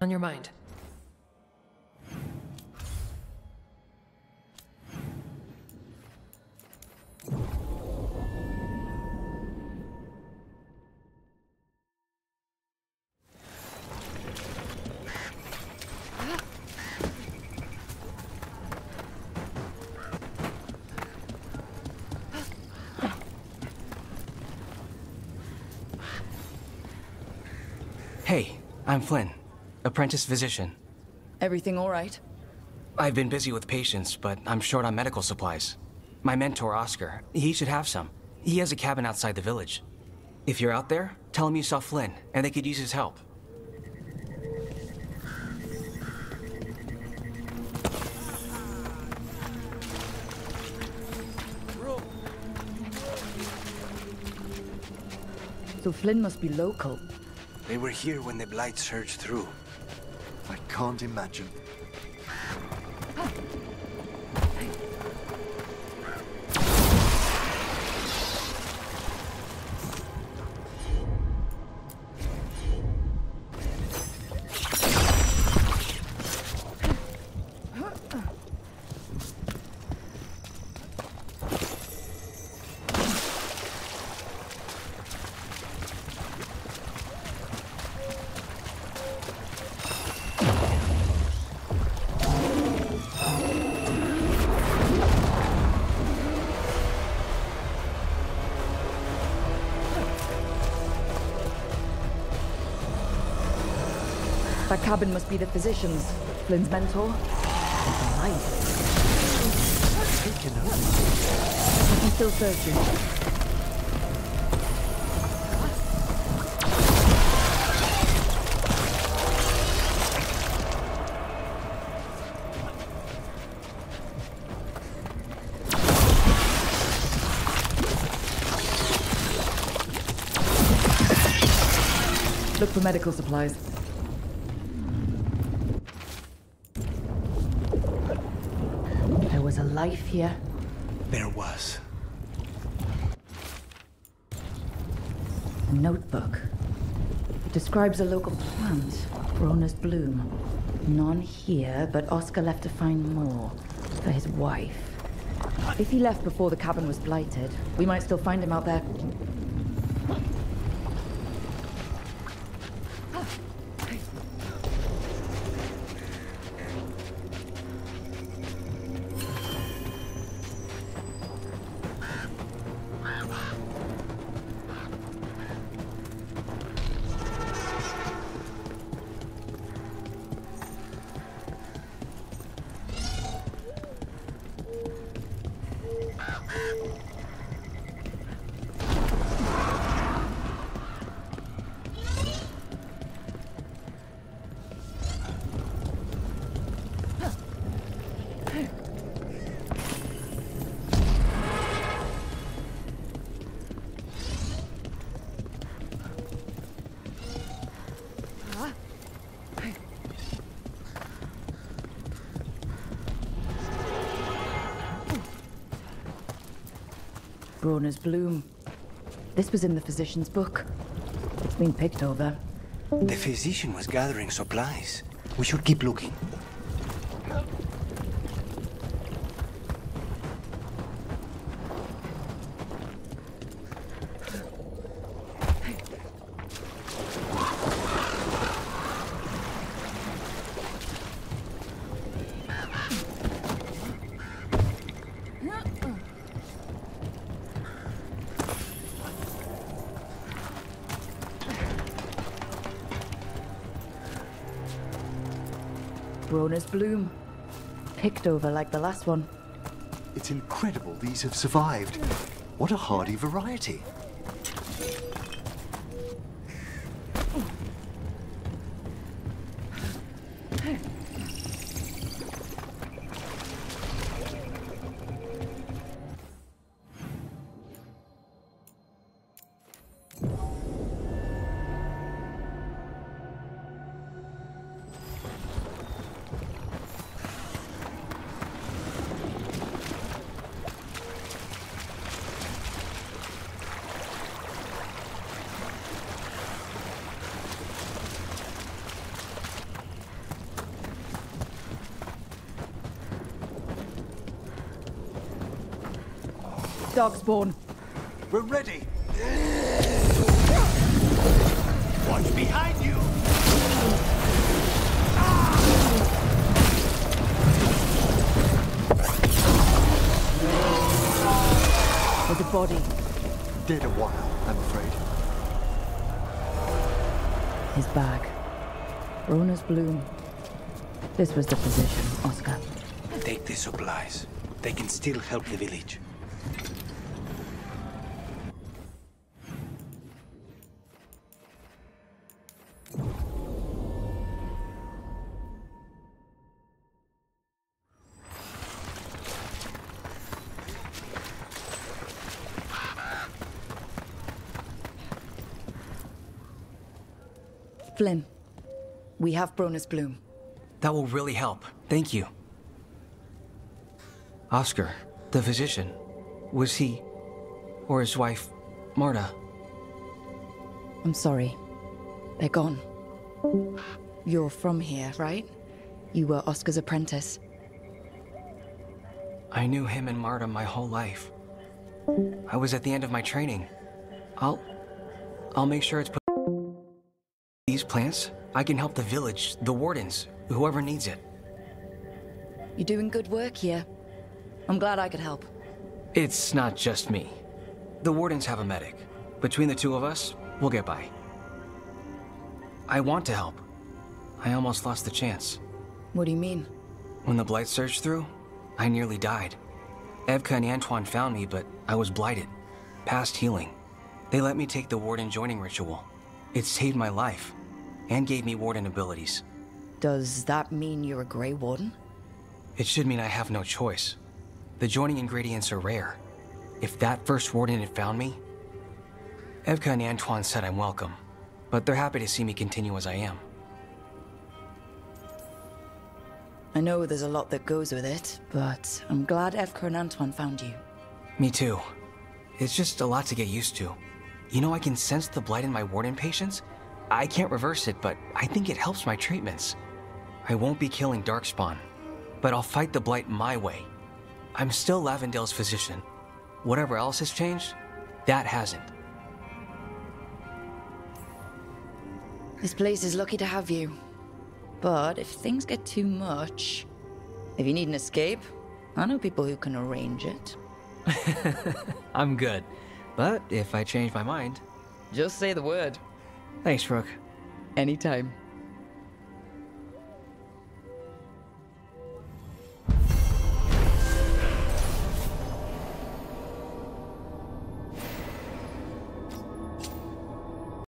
on your mind. Hey, I'm Flynn, apprentice physician. Everything all right? I've been busy with patients, but I'm short on medical supplies. My mentor, Oscar, he should have some. He has a cabin outside the village. If you're out there, tell him you saw Flynn, and they could use his help. So Flynn must be local. They were here when the Blight surged through. I can't imagine. That cabin must be the physician's. Flynn's mentor. Nice. Taken over. He's still searching. Look for medical supplies. Life here. There was. A notebook. It describes a local plant, Brona's bloom. None here, but Oscar left to find more for his wife. If he left before the cabin was blighted, we might still find him out there. Brona's bloom. This was in the physician's book. It's been picked over. The physician was gathering supplies. We should keep looking. Brona's bloom. Picked over like the last one. It's incredible these have survived. What a hardy variety. Darkspawn. We're ready. Watch behind you. There's a body. Dead a while, I'm afraid. His bag. Rona's bloom. This was the position, Oscar. Take the supplies. They can still help the village. Flynn, we have Brona's bloom. That will really help. Thank you. Oscar, the physician, was he, or his wife, Marta? I'm sorry. They're gone. You're from here, right? You were Oscar's apprentice. I knew him and Marta my whole life. I was at the end of my training. I'll make sure it's put... These plants, I can help the village, the wardens, whoever needs it. You're doing good work here. I'm glad I could help. It's not just me. The wardens have a medic. Between the two of us, we'll get by. I want to help. I almost lost the chance. What do you mean? When the blight surged through, I nearly died. Evka and Antoine found me, but I was blighted. Past healing. They let me take the warden joining ritual. It saved my life, and gave me warden abilities. Does that mean you're a gray warden? It should mean I have no choice. The joining ingredients are rare. If that first warden had found me... Evka and Antoine said I'm welcome, but they're happy to see me continue as I am. I know there's a lot that goes with it, but I'm glad Evka and Antoine found you. Me too. It's just a lot to get used to. You know, I can sense the blight in my warden patients. I can't reverse it, but I think it helps my treatments. I won't be killing Darkspawn, but I'll fight the blight my way. I'm still Lavendel's physician. Whatever else has changed, that hasn't. This place is lucky to have you. But if things get too much... If you need an escape, I know people who can arrange it. I'm good. But if I change my mind... Just say the word. Thanks, Rook. Anytime.